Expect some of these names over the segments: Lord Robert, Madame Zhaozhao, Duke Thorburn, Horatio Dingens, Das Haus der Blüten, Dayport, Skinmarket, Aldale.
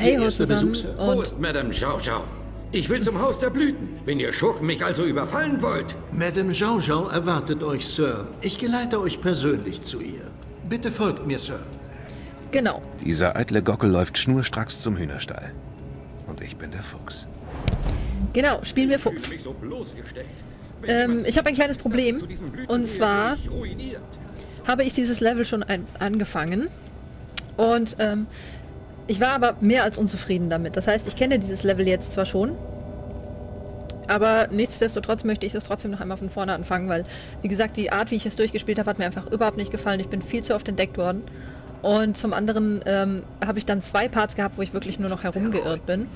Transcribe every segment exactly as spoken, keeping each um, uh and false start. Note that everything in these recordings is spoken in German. Hey, Ihr erster Besuchsherr. Wo ist Madame Zhaozhao? Ich will zum Haus der Blüten, wenn ihr Schurken mich also überfallen wollt. Madame Zhaozhao erwartet euch, Sir. Ich geleite euch persönlich zu ihr. Bitte folgt mir, Sir. Genau. Dieser eitle Gockel läuft schnurstracks zum Hühnerstall. Und ich bin der Fuchs. Genau, spielen wir Fuchs. Ich, so ähm, ich habe ein kleines Problem. Und zwar habe ich dieses Level schon ein angefangen. Und ähm, ich war aber mehr als unzufrieden damit. Das heißt, ich kenne dieses Level jetzt zwar schon, aber nichtsdestotrotz möchte ich es trotzdem noch einmal von vorne anfangen, weil, wie gesagt, die Art, wie ich es durchgespielt habe, hat mir einfach überhaupt nicht gefallen. Ich bin viel zu oft entdeckt worden. Und zum anderen ähm, habe ich dann zwei Parts gehabt, wo ich wirklich nur noch herumgeirrt bin.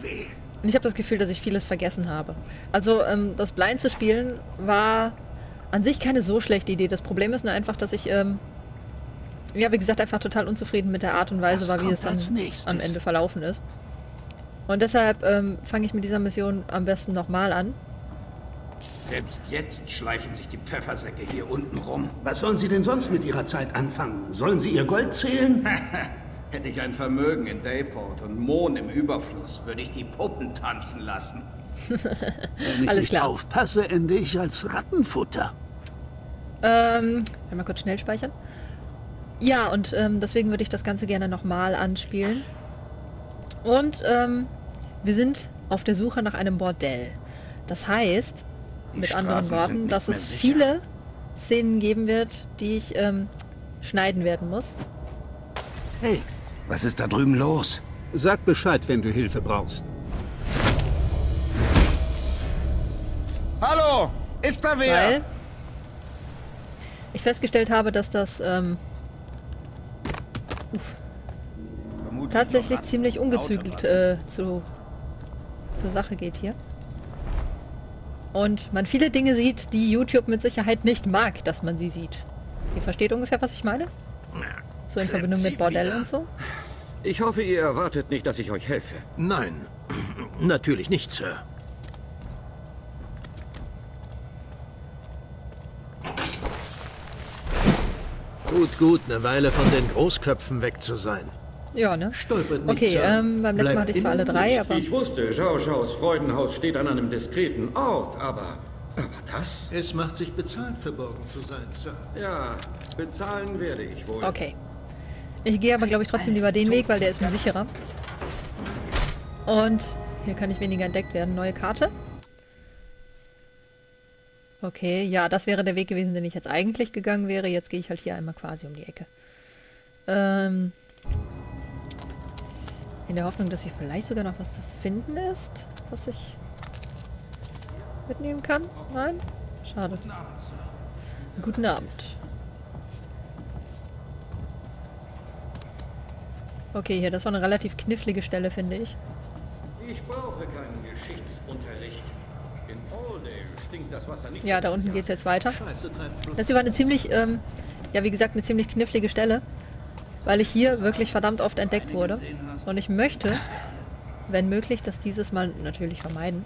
Und ich habe das Gefühl, dass ich vieles vergessen habe. Also ähm, das blind zu spielen war an sich keine so schlechte Idee. Das Problem ist nur einfach, dass ich, ähm, ja wie gesagt, einfach total unzufrieden mit der Art und Weise war, wie es dann am Ende verlaufen ist. Und deshalb ähm, fange ich mit dieser Mission am besten nochmal an. Selbst jetzt schleichen sich die Pfeffersäcke hier unten rum. Was sollen sie denn sonst mit ihrer Zeit anfangen? Sollen sie ihr Gold zählen? Hätte ich ein Vermögen in Dayport und Mohn im Überfluss, würde ich die Puppen tanzen lassen. Wenn ich Alles nicht klar. aufpasse, ende ich als Rattenfutter. Ähm, wenn wir kurz schnell speichern. Ja, und ähm, deswegen würde ich das Ganze gerne nochmal anspielen. Und ähm, wir sind auf der Suche nach einem Bordell. Das heißt, mit anderen Worten, dass es viele Szenen geben wird, die ich ähm, schneiden werden muss. Hey, was ist da drüben los? Sag Bescheid, wenn du Hilfe brauchst. Hallo, ist da wer? Weil ich festgestellt habe, dass das ähm, uff, tatsächlich ziemlich ungezügelt äh, zu, zur Sache geht hier. Und man viele Dinge sieht, die YouTube mit Sicherheit nicht mag, dass man sie sieht. Ihr versteht ungefähr, was ich meine? So in Verbindung mit Bordell und so? Ich hoffe, ihr erwartet nicht, dass ich euch helfe. Nein, natürlich nicht, Sir. Gut, gut, eine Weile von den Großköpfen weg zu sein. Ja, ne? Stolpert nicht. Okay, ähm, beim letzten Mal hatte ich zwar alle drei, aber... Ich wusste, Zhaozhaos Freudenhaus steht an einem diskreten Ort, aber... Aber das... Es macht sich bezahlt, verborgen zu sein, Sir. Ja, bezahlen werde ich wohl. Okay. Ich gehe aber, glaube ich, trotzdem lieber den Weg, weil der ist mir sicherer. Und hier kann ich weniger entdeckt werden. Neue Karte. Okay, ja, das wäre der Weg gewesen, den ich jetzt eigentlich gegangen wäre. Jetzt gehe ich halt hier einmal quasi um die Ecke. Ähm... In der Hoffnung, dass hier vielleicht sogar noch was zu finden ist, was ich mitnehmen kann. Nein? Schade. Guten Abend. Okay, hier, das war eine relativ knifflige Stelle, finde ich. Ich brauche keinen Geschichtsunterricht. In Aldale stinkt das Wasser nicht. Ja, da unten geht es jetzt weiter. Das hier war eine ziemlich, ähm, ja wie gesagt, eine ziemlich knifflige Stelle, weil ich hier wirklich verdammt oft entdeckt wurde. Und ich möchte, wenn möglich, das dieses Mal natürlich vermeiden.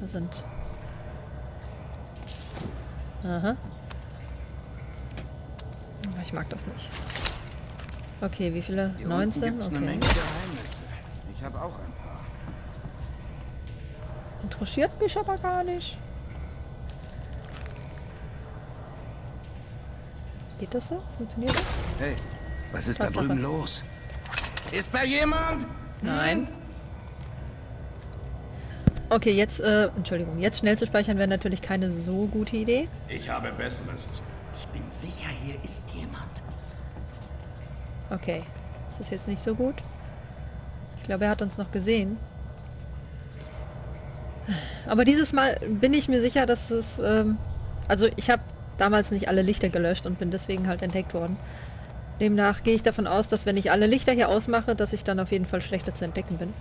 Da sind... Aha. Ich mag das nicht. Okay, wie viele? neunzehn? Okay. Ich habe auch ein paar. Interessiert mich aber gar nicht. Geht das so? Funktioniert das? Hey, was ist Tatsache. da drüben los? Ist da jemand? Nein. Okay, jetzt, äh, Entschuldigung, jetzt schnell zu speichern wäre natürlich keine so gute Idee. Ich habe Besseres. Ich bin sicher, hier ist jemand. Okay, das ist jetzt nicht so gut. Ich glaube, er hat uns noch gesehen. Aber dieses Mal bin ich mir sicher, dass es, ähm, also ich habe damals nicht alle Lichter gelöscht und bin deswegen halt entdeckt worden. Demnach gehe ich davon aus, dass wenn ich alle Lichter hier ausmache, dass ich dann auf jeden Fall schlechter zu entdecken bin.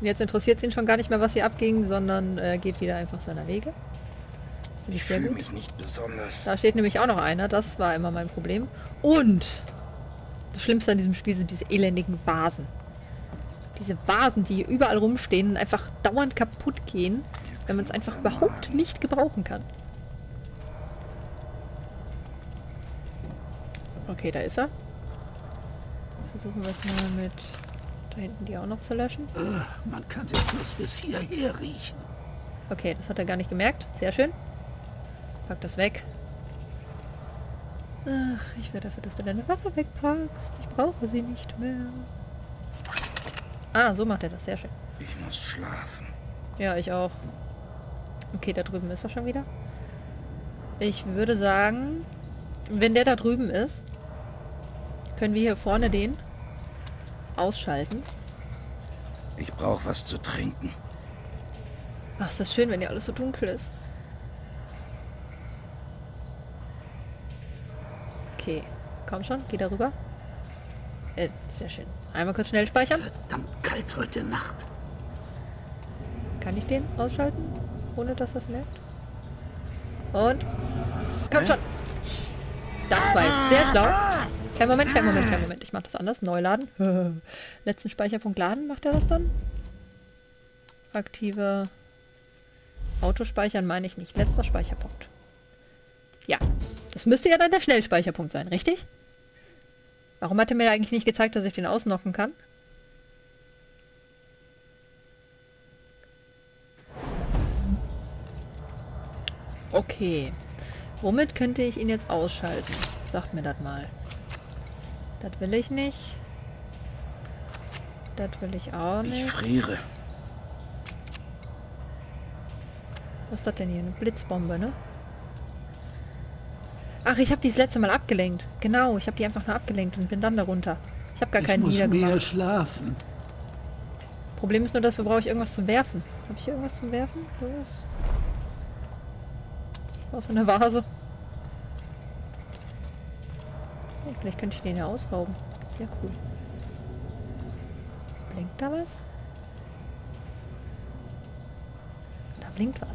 Jetzt interessiert es ihn schon gar nicht mehr, was hier abging, sondern äh, geht wieder einfach seiner Wege. Finde ich sehr gut. Ich fühle mich nicht besonders. Da steht nämlich auch noch einer, das war immer mein Problem. Und das Schlimmste an diesem Spiel sind diese elendigen Vasen. Diese Vasen, die hier überall rumstehen und einfach dauernd kaputt gehen, wenn man es einfach überhaupt nicht gebrauchen kann. Okay, da ist er. Versuchen wir es mal mit... Da hinten die auch noch zu löschen. Ugh, man kann es bloß bis hierher riechen. Okay, das hat er gar nicht gemerkt. Sehr schön. Pack das weg. Ach, ich wäre dafür, dass du deine Waffe wegpackst. Ich brauche sie nicht mehr. Ah, so macht er das. Sehr schön. Ich muss schlafen. Ja, ich auch. Okay, da drüben ist er schon wieder. Ich würde sagen, wenn der da drüben ist, können wir hier vorne den ausschalten. Ich brauche was zu trinken. Ach, ist das schön, wenn hier alles so dunkel ist. Okay, komm schon, geh darüber. Äh, sehr schön. Einmal kurz schnell speichern. Verdammt kalt heute Nacht. Kann ich den ausschalten, ohne dass das merkt? Und... Komm schon! Das war jetzt sehr schlau. Kein Moment, kein Moment, kein Moment. Ich mache das anders. Neu laden. Letzten Speicherpunkt laden, macht er das dann? Aktive... Autospeichern meine ich nicht. Letzter Speicherpunkt. Ja. Das müsste ja dann der Schnellspeicherpunkt sein, richtig? Warum hat er mir eigentlich nicht gezeigt, dass ich den ausnocken kann? Okay. Womit könnte ich ihn jetzt ausschalten? Sagt mir das mal. Das will ich nicht. Das will ich auch nicht. Ich friere. Was ist das denn hier? Eine Blitzbombe, ne? Ach, ich habe die das letzte Mal abgelenkt. Genau, ich habe die einfach nur abgelenkt und bin dann darunter. Ich habe gar keinen niedergemacht. Ich muss mehr schlafen. Problem ist nur, dafür brauche ich irgendwas zum Werfen. Habe ich hier irgendwas zum Werfen? Los. Aus einer Vase. Hey, vielleicht könnte ich den ja ausrauben. Sehr cool. Blinkt da was? Da blinkt was.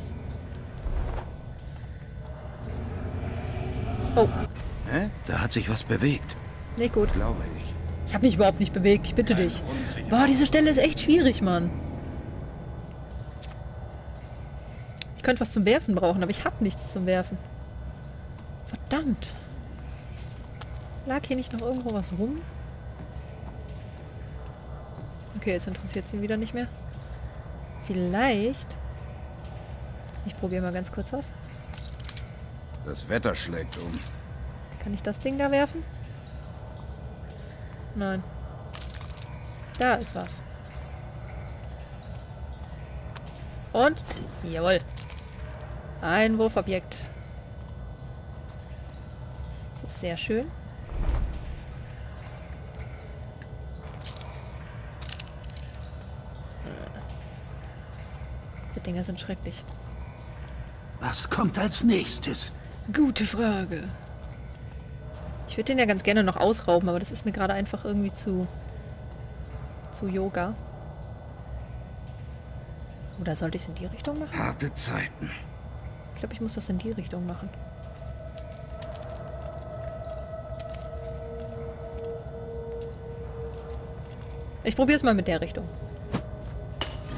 Oh. Hä? Da hat sich was bewegt. Nicht gut. Glaube ich. Ich habe mich überhaupt nicht bewegt. Ich bitte Nein, dich. Unsicher. Boah, diese Stelle ist echt schwierig, Mann. Ich könnte was zum Werfen brauchen, aber ich habe nichts zum Werfen. Verdammt. Lag hier nicht noch irgendwo was rum? Okay, jetzt interessiert es ihn wieder nicht mehr. Vielleicht... Ich probiere mal ganz kurz was. Das Wetter schlägt um. Kann ich das Ding da werfen? Nein. Da ist was. Und? Jawohl. Ein Wurfobjekt. Das ist sehr schön. Die Dinger sind schrecklich. Was kommt als nächstes? Gute Frage. Ich würde den ja ganz gerne noch ausrauben, aber das ist mir gerade einfach irgendwie zu... zu Yoga. Oder sollte ich es in die Richtung machen? Harte Zeiten. Ich glaube, ich muss das in die Richtung machen. Ich probiere es mal mit der Richtung.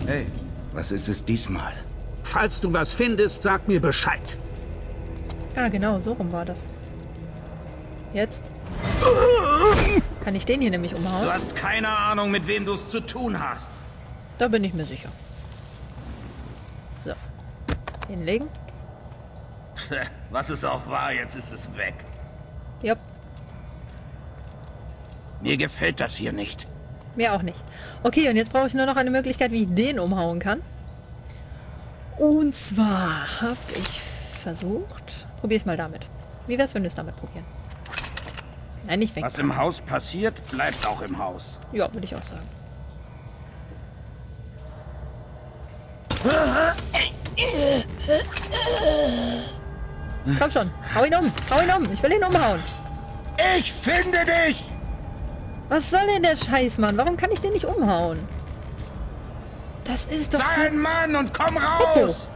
Hey, was ist es diesmal? Falls du was findest, sag mir Bescheid. Ah, genau, so rum war das. Jetzt kann ich den hier nämlich umhauen. Du hast keine Ahnung, mit wem du es zu tun hast. Da bin ich mir sicher. So. Hinlegen. Was es auch war, jetzt ist es weg. Jupp. Mir gefällt das hier nicht. Mir auch nicht. Okay, und jetzt brauche ich nur noch eine Möglichkeit, wie ich den umhauen kann. Und zwar habe ich versucht... Probier's mal damit. Wie wär's, wenn wir es damit probieren? Nein, nicht weg. Was im Haus passiert, bleibt auch im Haus. Ja, würde ich auch sagen. Komm schon, hau ihn um, hau ihn um, ich will ihn umhauen. Ich finde dich! Was soll denn der Scheiß, Mann? Warum kann ich den nicht umhauen? Das ist doch... Sei ein Mann und komm raus!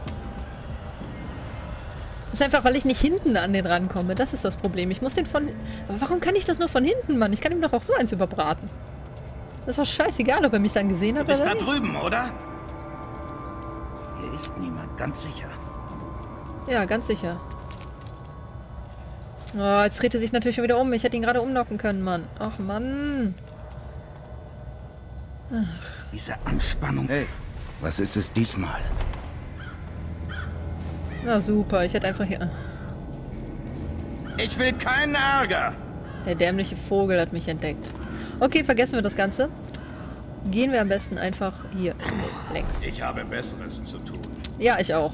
Das ist einfach, weil ich nicht hinten an den rankomme. Das ist das Problem. Ich muss den von... Aber warum kann ich das nur von hinten, Mann? Ich kann ihm doch auch so eins überbraten. Das ist doch scheißegal, ob er mich dann gesehen hat oder nicht. Du bist da drüben, oder? Hier ist niemand, ganz sicher. Ja, ganz sicher. Oh, jetzt dreht er sich natürlich schon wieder um. Ich hätte ihn gerade umlocken können, Mann. Ach, Mann. Ach. Diese Anspannung. Hey, was ist es diesmal? Na super, ich hätte einfach hier... Ich will keinen Ärger. Der dämliche Vogel hat mich entdeckt. Okay, vergessen wir das Ganze. Gehen wir am besten einfach hier längs. Ich habe Besseres zu tun. Ja, ich auch.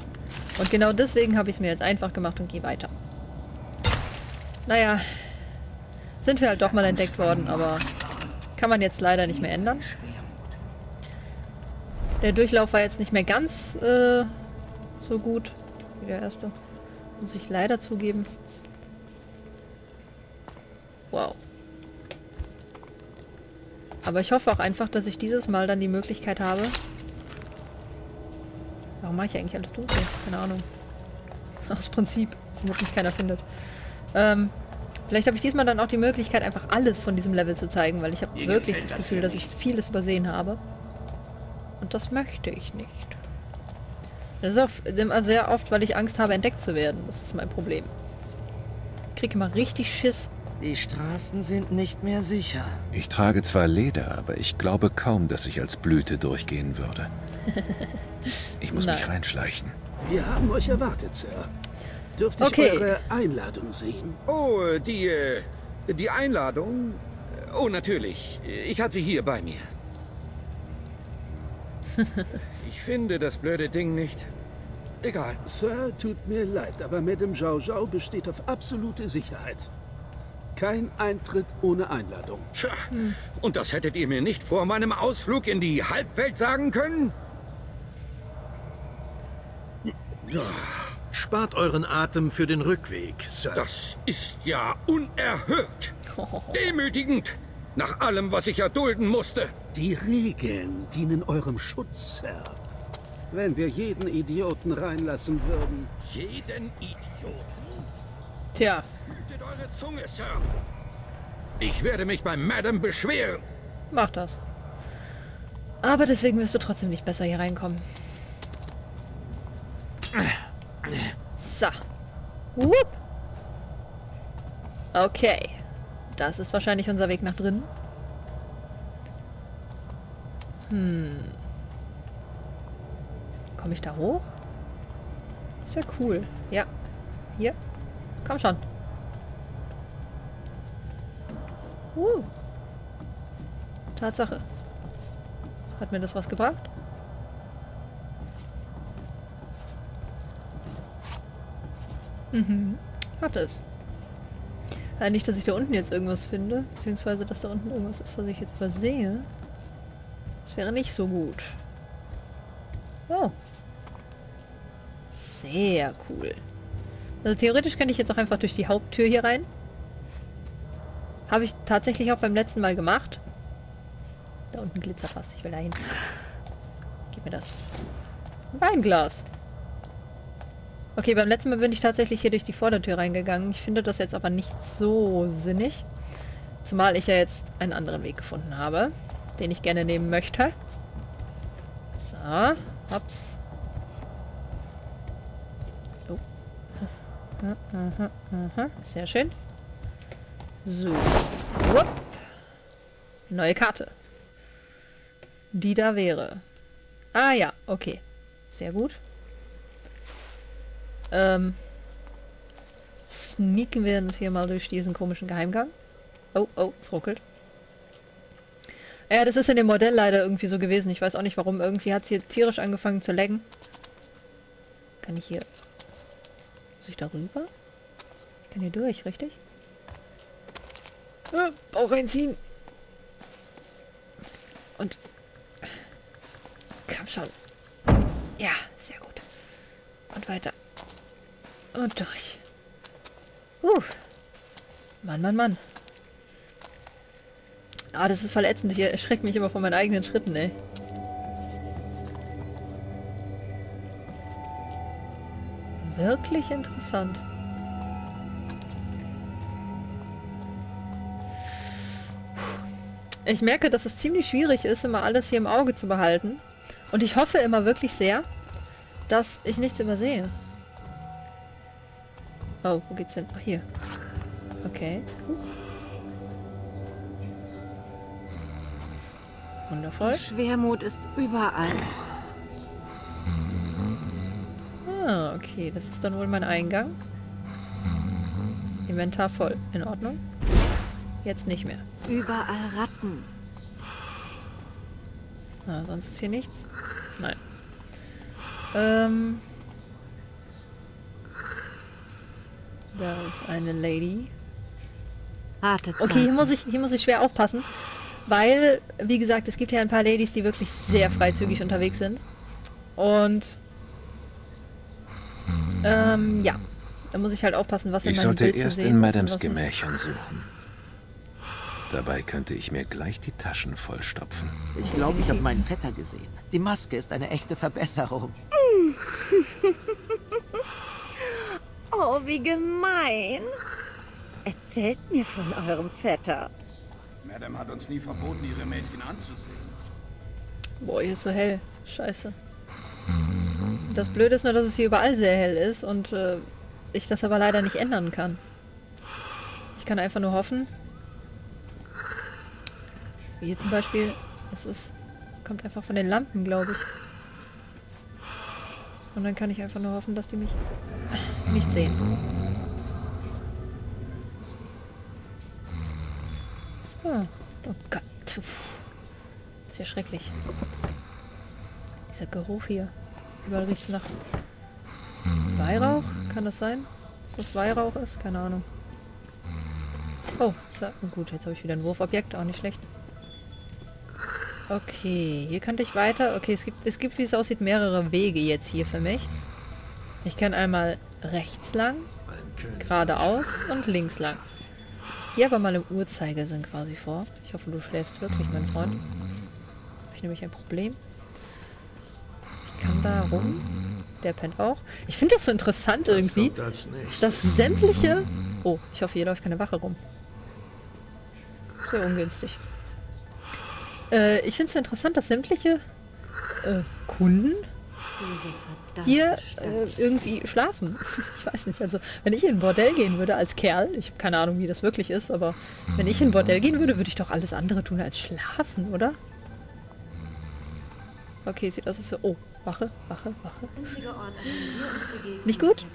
Und genau deswegen habe ich es mir jetzt einfach gemacht und gehe weiter. Naja, sind wir halt doch mal entdeckt worden, aber kann man jetzt leider nicht mehr ändern. Der Durchlauf war jetzt nicht mehr ganz äh, so gut wie der erste. Muss ich leider zugeben. Wow. Aber ich hoffe auch einfach, dass ich dieses Mal dann die Möglichkeit habe. Warum mache ich eigentlich alles dunkel? Keine Ahnung. Aus Prinzip, damit mich keiner findet. Ähm, vielleicht habe ich diesmal dann auch die Möglichkeit, einfach alles von diesem Level zu zeigen, weil ich habe wirklich das Gefühl, dass ich vieles übersehen habe. Und das möchte ich nicht. Das ist auch sehr oft, weil ich Angst habe, entdeckt zu werden. Das ist mein Problem. Ich kriege immer richtig Schiss. Die Straßen sind nicht mehr sicher. Ich trage zwar Leder, aber ich glaube kaum, dass ich als Blüte durchgehen würde. Ich muss Nein. mich reinschleichen. Wir haben euch erwartet, Sir. Dürfte okay. ich eure Einladung sehen? Oh, die, die Einladung? Oh, natürlich. Ich hatte hier bei mir. Ich finde das blöde Ding nicht. Egal. Sir, tut mir leid, aber Madame Zhaozhao besteht auf absolute Sicherheit. Kein Eintritt ohne Einladung. Tja, hm. und das hättet ihr mir nicht vor meinem Ausflug in die Halbwelt sagen können? Ja. Spart euren Atem für den Rückweg, Sir. Das ist ja unerhört. Demütigend. Nach allem, was ich erdulden musste. Die Regeln dienen eurem Schutz, Sir. Wenn wir jeden Idioten reinlassen würden. Jeden Idioten? Tja. Eure Zunge, Sir. Ich werde mich bei Madame beschweren. Mach das. Aber deswegen wirst du trotzdem nicht besser hier reinkommen. So. Whoop. Okay. Das ist wahrscheinlich unser Weg nach drinnen. Hm. Komme ich da hoch? Das wäre cool. Ja. Hier. Komm schon. Uh, Tatsache. Hat mir das was gebracht? Mhm. Hat es. Ja, nicht, dass ich da unten jetzt irgendwas finde, beziehungsweise dass da unten irgendwas ist, was ich jetzt übersehe. Das wäre nicht so gut. Oh. Sehr cool. Also theoretisch könnte ich jetzt auch einfach durch die Haupttür hier rein. Habe ich tatsächlich auch beim letzten Mal gemacht. Da unten Glitzerfass. Ich will da hin. Gib mir das. Ein Weinglas. Okay, beim letzten Mal bin ich tatsächlich hier durch die Vordertür reingegangen. Ich finde das jetzt aber nicht so sinnig. Zumal ich ja jetzt einen anderen Weg gefunden habe, den ich gerne nehmen möchte. So. Ups. Oh. Sehr schön. So. Wupp. Neue Karte. Die da wäre. Ah ja, okay. Sehr gut. Ähm. Sneaken wir uns hier mal durch diesen komischen Geheimgang. Oh, oh, es ruckelt. Ja, das ist in dem Modell leider irgendwie so gewesen. Ich weiß auch nicht warum. Irgendwie hat es hier tierisch angefangen zu laggen. Kann ich hier... Muss ich da rüber? Ich kann hier durch, richtig? Bauch reinziehen. Und... Komm schon. Ja, sehr gut. Und weiter. Und durch. Uh. Mann, Mann, Mann. Ah, das ist voll ätzend. Ich erschrecke mich immer von meinen eigenen Schritten, ey. Wirklich interessant. Ich merke, dass es ziemlich schwierig ist, immer alles hier im Auge zu behalten. Und ich hoffe immer wirklich sehr, dass ich nichts übersehe. Oh, wo geht's denn? Ach, hier. Okay, gut. Wundervoll. Schwermut ist überall. Ah, okay. Das ist dann wohl mein Eingang. Inventar voll. In Ordnung. Jetzt nicht mehr. Überall Ratten. Na, sonst ist hier nichts. Nein. Ähm... Da ist eine Lady. Okay, hier muss ich, hier muss ich schwer aufpassen, weil, wie gesagt, es gibt hier ein paar Ladies, die wirklich sehr freizügig unterwegs sind. Und ähm, ja, da muss ich halt aufpassen, was in meinem Bild zu sehen ist. Ich sollte erst in Madames Gemächern suchen. Dabei könnte ich mir gleich die Taschen vollstopfen. Ich glaube, ich habe meinen Vetter gesehen. Die Maske ist eine echte Verbesserung. Oh, wie gemein. Erzählt mir von eurem Vetter. Madame hat uns nie verboten, ihre Mädchen anzusehen. Boah, hier ist so hell. Scheiße. Das Blöde ist nur, dass es hier überall sehr hell ist und äh, ich das aber leider nicht ändern kann. Ich kann einfach nur hoffen. Wie hier zum Beispiel, es ist, kommt einfach von den Lampen, glaube ich. Und dann kann ich einfach nur hoffen, dass die mich nicht sehen. Ah, oh Gott. Ist ja schrecklich. Dieser Geruch hier. Überall riecht es nach Weihrauch? Kann das sein? Dass das Weihrauch ist? Keine Ahnung. Oh, ist ja gut. Jetzt habe ich wieder ein Wurfobjekt. Auch nicht schlecht. Okay, hier kann ich weiter. Okay, es gibt, es gibt, wie es aussieht, mehrere Wege jetzt hier für mich. Ich kann einmal rechts lang, geradeaus und links lang. Ich gehe aber mal im Uhrzeigersinn quasi vor. Ich hoffe, du schläfst wirklich, mein Freund. Habe ich nämlich ein Problem. Ich kann da rum. Der pennt auch. Ich finde das so interessant irgendwie, dass sämtliche... Oh, ich hoffe, hier läuft keine Wache rum. Sehr ungünstig. Äh, ich finde es so interessant, dass sämtliche äh, Kunden hier äh, irgendwie schlafen. Ich weiß nicht, also wenn ich in ein Bordell gehen würde als Kerl, ich habe keine Ahnung, wie das wirklich ist, aber wenn ich in ein Bordell gehen würde, würde ich doch alles andere tun als schlafen, oder? Okay, sieht aus, als wäre... Oh, Wache, Wache, Wache. Nicht gut?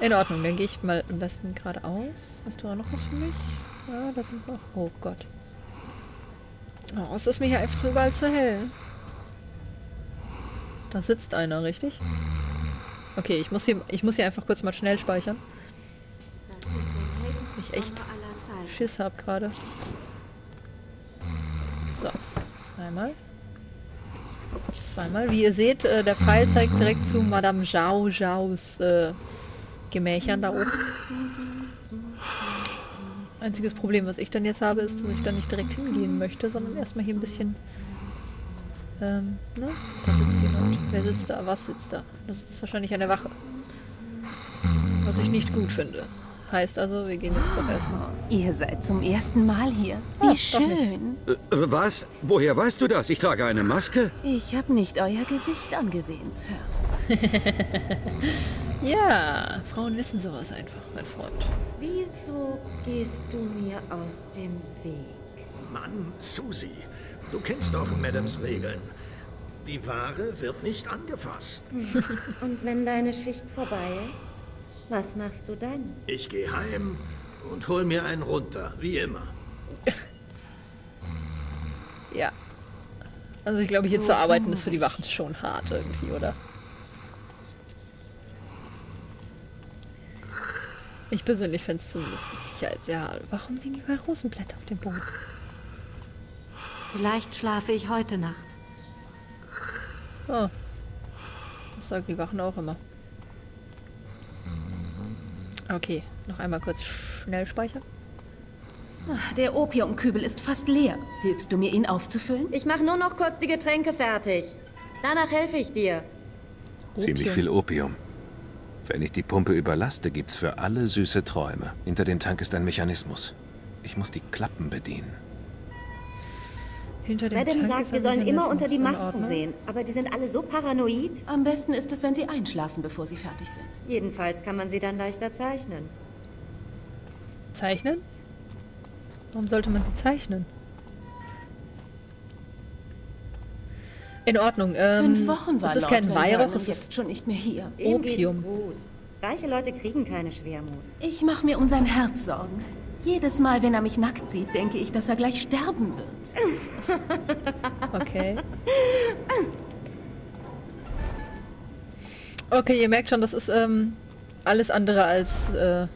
In Ordnung, dann gehe ich mal am besten geradeaus. Hast du auch noch was für mich? Ja, da sind noch... Oh Gott. Oh, es ist mir hier einfach überall zu hell. Da sitzt einer, richtig? Okay, ich muss hier, ich muss hier einfach kurz mal schnell speichern. Ich echt Schiss hab gerade. So, einmal. Zweimal. Wie ihr seht, äh, der Pfeil zeigt direkt zu Madame Zhaozhaos äh, Gemächern da oben. Einziges Problem, was ich dann jetzt habe, ist, dass ich da nicht direkt hingehen möchte, sondern erstmal hier ein bisschen... Ähm, ne? Da sitzt jemand. Wer sitzt da? Was sitzt da? Das ist wahrscheinlich eine Wache. Was ich nicht gut finde. Heißt also, wir gehen jetzt doch erstmal... Ihr seid zum ersten Mal hier. Wie oh, schön. Äh, was? Woher weißt du das? Ich trage eine Maske? Ich habe nicht euer Gesicht angesehen, Sir. Ja, Frauen wissen sowas einfach, mein Freund. Wieso gehst du mir aus dem Weg? Mann, Susi, du kennst doch Madames Regeln. Die Ware wird nicht angefasst. Und wenn deine Schicht vorbei ist, was machst du dann? Ich gehe heim und hol mir einen runter, wie immer. Ja. Also ich glaube, hier zu arbeiten ist für die Wachen schon hart irgendwie, oder? Ich persönlich fände es zumindest sicher sehr hart. Warum liegen überall Rosenblätter auf dem Boden? Vielleicht schlafe ich heute Nacht. Oh. Das sagen die Wachen auch immer. Okay, noch einmal kurz schnell speichern. Ach, der Opiumkübel ist fast leer. Hilfst du mir, ihn aufzufüllen? Ich mache nur noch kurz die Getränke fertig. Danach helfe ich dir. Opium. Ziemlich viel Opium. Wenn ich die Pumpe überlaste, gibt's für alle süße Träume. Hinter dem Tank ist ein Mechanismus. Ich muss die Klappen bedienen. Hinter dem Madame Tank sagt, wir sollen immer unter die Masken sehen, aber die sind alle so paranoid. Am besten ist es, wenn sie einschlafen, bevor sie fertig sind. Jedenfalls kann man sie dann leichter zeichnen. Zeichnen? Warum sollte man sie zeichnen? In Ordnung. Ähm, Fünf Wochen war das ist kein Weihrauch, es ist jetzt schon nicht mehr hier. Opium. Ihm geht's gut. Reiche Leute kriegen keine Schwermut. Ich mache mir um sein Herz Sorgen. Jedes Mal, wenn er mich nackt sieht, denke ich, dass er gleich sterben wird. Okay. Okay, ihr merkt schon, das ist ähm, alles andere als äh,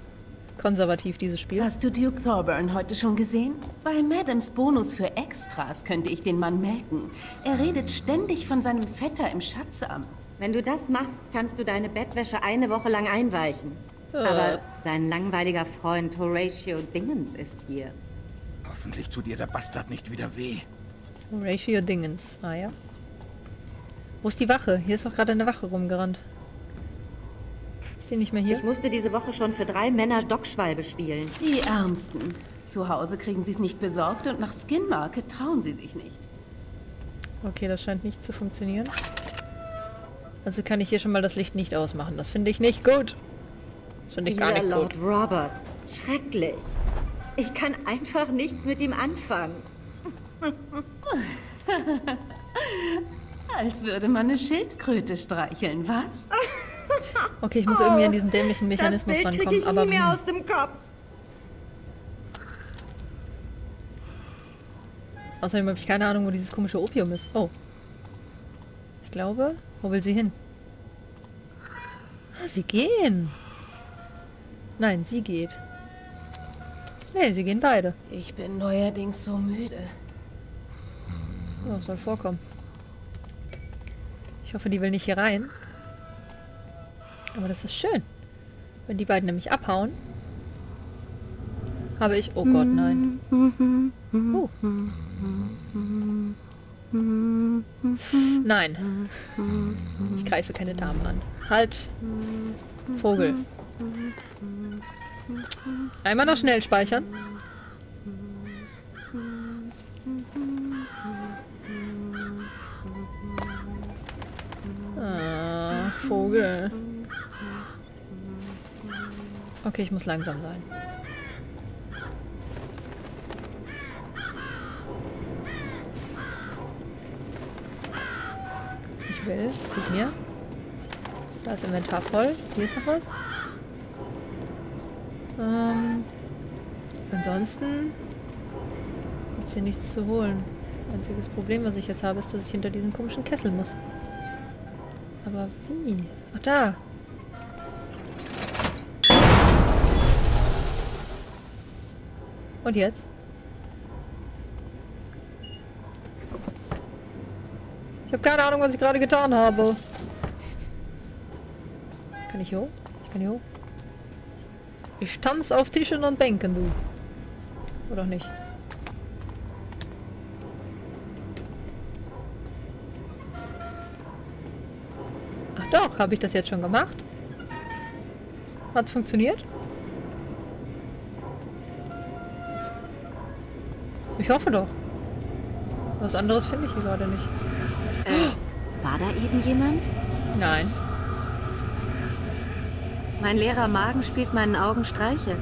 konservativ, dieses Spiel. Hast du Duke Thorburn heute schon gesehen? Bei Madams Bonus für Extras könnte ich den Mann melken. Er redet ständig von seinem Vetter im Schatzamt. Wenn du das machst, kannst du deine Bettwäsche eine Woche lang einweichen. Oh. Aber sein langweiliger Freund Horatio Dingens ist hier. Hoffentlich tut ihr der Bastard nicht wieder weh. Horatio Dingens, ah ja. Wo ist die Wache? Hier ist doch gerade eine Wache rumgerannt. Ist die nicht mehr hier? Ich musste diese Woche schon für drei Männer Dockschwalbe spielen. Die Ärmsten. Zu Hause kriegen sie es nicht besorgt und nach Skinmarket trauen sie sich nicht. Okay, das scheint nicht zu funktionieren. Also kann ich hier schon mal das Licht nicht ausmachen. Das finde ich nicht gut. Das finde ich gar nicht gut. Lord Robert. Schrecklich. Ich kann einfach nichts mit ihm anfangen. Als würde man eine Schildkröte streicheln, was? Okay, ich muss oh, irgendwie an diesen dämlichen Mechanismus rankommen. Das Bild krieg ich aber nie mehr aus dem Kopf. Außerdem habe ich keine Ahnung, wo dieses komische Opium ist. Oh. Ich glaube, wo will sie hin? Ah, sie gehen. Nein, sie geht. Nee, sie gehen beide. Ich bin neuerdings so müde. Oh, das soll vorkommen. Ich hoffe, die will nicht hier rein. Aber das ist schön. Wenn die beiden nämlich abhauen, habe ich... Oh Gott, nein. Uh. Nein. Ich greife keine Damen an. Halt! Vogel. Einmal noch schnell speichern. Ah, Vogel. Okay, ich muss langsam sein. Ich will, gib mir. Da ist Inventar voll. Hier ist noch was. Ähm, ansonsten gibt es hier nichts zu holen. Einziges Problem, was ich jetzt habe, ist, dass ich hinter diesen komischen Kessel muss. Aber wie? Ach, da! Und jetzt? Ich habe keine Ahnung, was ich gerade getan habe. Kann ich hier hoch? Ich kann hier hoch. Ich tanze auf Tischen und Bänken, du. Oder nicht? Doch, habe ich das jetzt schon gemacht? Hat's funktioniert? Ich hoffe doch. Was anderes finde ich hier gerade nicht. Äh, war da eben jemand? Nein. Mein leerer Magen spielt meinen Augen Streiche.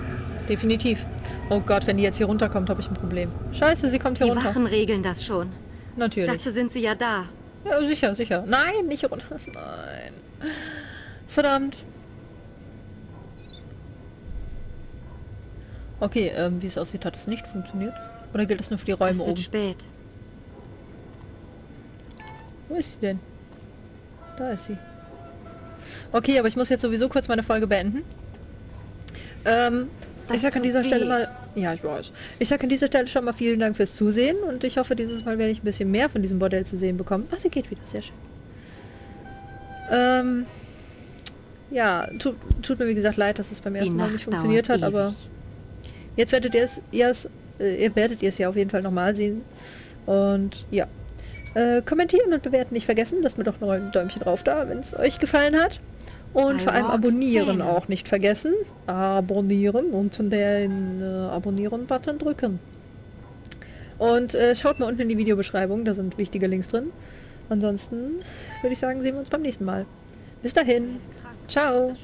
Definitiv. Oh Gott, wenn die jetzt hier runterkommt, habe ich ein Problem. Scheiße, sie kommt hier die runter. Die Wachen regeln das schon. Natürlich. Dazu sind sie ja da. Ja, sicher, sicher. Nein, nicht runter. Nein. Verdammt. Okay, ähm, wie es aussieht, hat es nicht funktioniert. Oder gilt es nur für die Räume oben? Es wird spät. Wo ist sie denn? Da ist sie. Okay, aber ich muss jetzt sowieso kurz meine Folge beenden. Ähm, ich sag an dieser Stelle mal... Ja, ich weiß. Ich sage an dieser Stelle schon mal vielen Dank fürs Zusehen und ich hoffe, dieses Mal werde ich ein bisschen mehr von diesem Bordell zu sehen bekommen. Ach, sie geht wieder. Sehr schön. Ähm, ja, tut, tut mir wie gesagt leid, dass es beim ersten Mal nicht funktioniert hat, aber jetzt werdet ihr es, ihr es, äh, ihr werdet ihr es ja auf jeden Fall nochmal sehen. Und ja, äh, kommentieren und bewerten nicht vergessen. Lasst mir doch noch ein Däumchen drauf da, wenn es euch gefallen hat. Und vor allem abonnieren auch nicht vergessen. Abonnieren und den äh, Abonnieren-Button drücken. Und äh, schaut mal unten in die Videobeschreibung, da sind wichtige Links drin. Ansonsten würde ich sagen, sehen wir uns beim nächsten Mal. Bis dahin. Ciao.